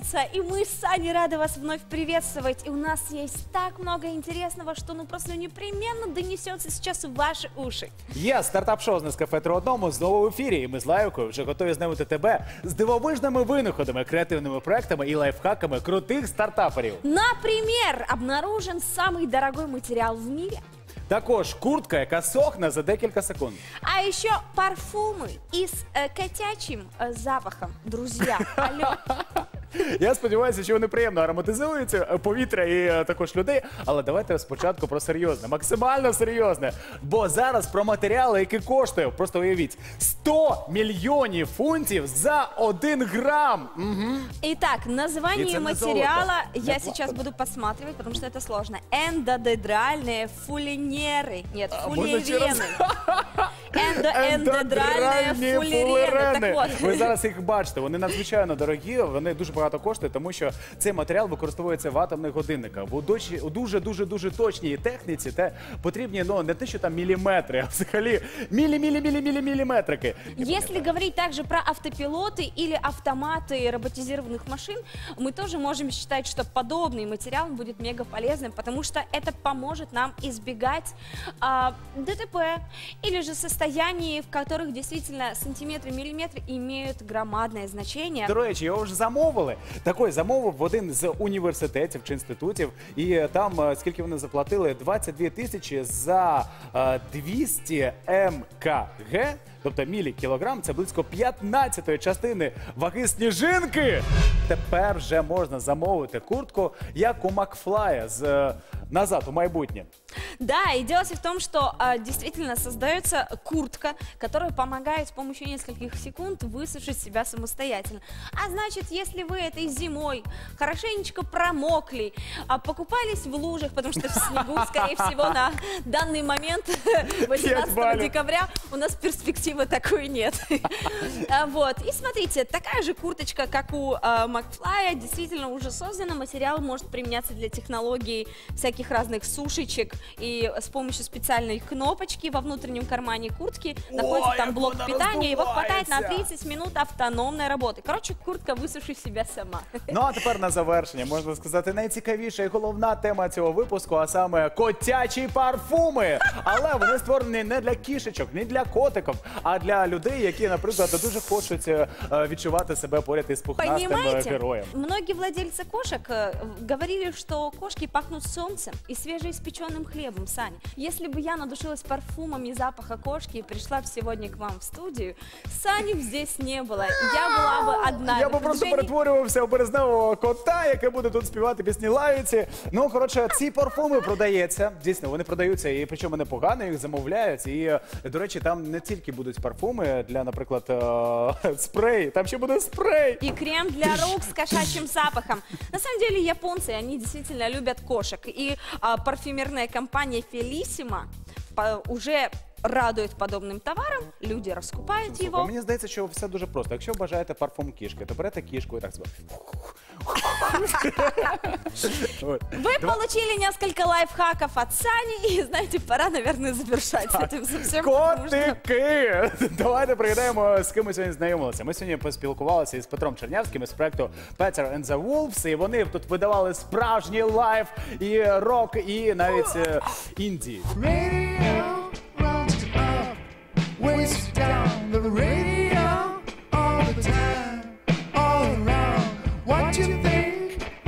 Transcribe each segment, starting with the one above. пятница, и мы с Аней рады вас вновь приветствовать. И у нас есть так много интересного, что ну просто непременно донесется сейчас в ваши уши. Я стартап-шоу з Кафе Троодом знову в ефірі, і ми з Лайвкою вже готові з ними ТТБ з дивовижними винаходами, креативними проектами і лайфхаками крутих стартаперів. Наприклад, обнаружен самий дорогой матеріал в мире. Також куртка, яка сохне за декілька секунд. А еще парфумы із котячим запахом, друзья. Алло. Я сподіваюся, що вони приємно ароматизуються повітря і також людей. Але давайте спочатку про серйозне, максимально серйозне. Бо зараз про матеріали, які коштують, просто уявіть, 100 мільйонів фунтів за 1 грамм. Итак, название материала я сейчас буду посматривать, потому что это сложно. Эндодедральные фуллиерены. Нет, фуллиерены. Эндодедральные фуллиерены. Ви зараз їх бачите, вони надзвичайно дорогі, вони дуже багато коштує, тому що цей матеріал використовується в атомних годинниках. У дуже-дуже-дуже точній техніці та потрібні, ну, не те, що там міліметри, а взагалі мілі-мілі-мілі-мілі-міліметрики. Если говорить также про автопилоты или автоматы роботизированных машин, мы тоже можем считать, что подобный материал будет мега полезным, потому что это поможет нам избегать ДТП или же состояний, в которых действительно сантиметры, миллиметры имеют громадное значение. До речі, я вже замовив. Такий замовив в один з університетів чи інститутів, і там, скільки вони заплатили, 22 тисячі за 200 МКГ, тобто мілікілограм, це близько 15-ї частини ваги сніжинки. Тепер вже можна замовити куртку, як у Макфлая з «Назад у майбутнє». Да, и дело в том, что действительно создается куртка, которая помогает с помощью нескольких секунд высушить себя самостоятельно. А значит, если вы этой зимой хорошенечко промокли, покупались в лужах, потому что в снегу, скорее всего, на данный момент, 18 декабря, у нас перспективы такой нет. Вот. И смотрите, такая же курточка, как у Макфлая, действительно уже создана. Материал может применяться для технологий всяких разных сушечек. И с помощью специальной кнопочки во внутреннем кармане куртки находится там блок питания, его хватает на 30 минут автономной работы. Короче, куртка высуши себя сама. Ну а теперь на завершення, можно сказать, найцікавіша і головна тема цього випуску, а саме котячі парфуми. Але вони створені не для кішечок, не для котиків, а для людей, які, наприклад, дуже хочуть відчувати себе поряд із пухнастим героєм. Многі владельці кошек говорили, що кошки пахнуть сонцем і свіжоіспеченим хлібом. Саня, если бы я надушилась парфумами запаха кошки и пришла сегодня к вам в студию, Сани здесь не было. Я была бы одна. Я бы просто перетворювався у березневого кота, який буде тут співати пісні лаюці. Ну, коротше, ці парфуми продаються. Дійсно, вони продаються, і причому непогано, їх замовляють. І, до речі, там не тільки будуть парфуми для, наприклад, спрей. Там ще буде спрей. І крем для рук з кошачим запахом. На самом деле, японцы, они действительно любят кошек. И парфюмерная компания «Фелиссима» уже радует подобным товаром, люди раскупают его. Мне кажется, что все очень просто. Если вы обожаете парфюм кишки, то берете кишку и так себе. Вы получили несколько лайфхаков от Сани, и, знаете, пора, наверное, завершать с этим совсем. Котики! Давайте пригадаємо, з ким ми сьогодні знайомилися. Ми сьогодні поспілкувалися із Петром Чернявським із проекту Peter and the Wolves, і вони тут видавали справжній лайф, і рок, і навіть інді. Waist down the radio all the time, all around. What you think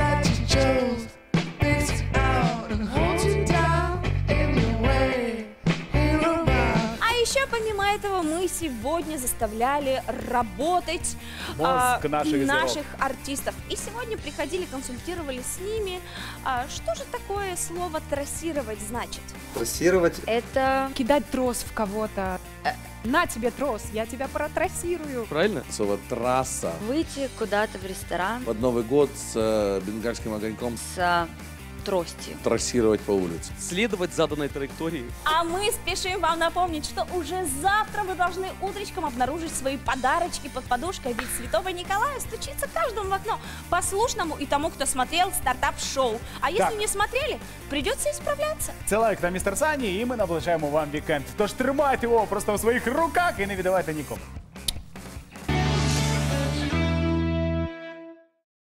that you chose makes it out and holds you down in your way, in your mind. А еще помимо этого мы сегодня заставляли работать наших артистов. И сегодня приходили, консультировали с ними, что же такое слово «трассировать» значит. Трассировать? Это кидать трос в кого-то. На тебе трос, я тебя протрассирую. Правильно? Слово «трасса». Выйти куда-то в ресторан. Под Новый год с бенгальским огоньком. С трости. Трассировать по улице. Следовать заданной траектории. А мы спешим вам напомнить, что уже завтра вы должны утречком обнаружить свои подарочки под подушкой. Ведь Святого Николая стучится каждому в окно. Послушному и тому, кто смотрел стартап-шоу. А если не смотрели, придется исправляться. Це лайк на містер Сані, і ми наближаємо вам вікенд. Тож тримайте його просто в своїх руках і не віддавайте нікому.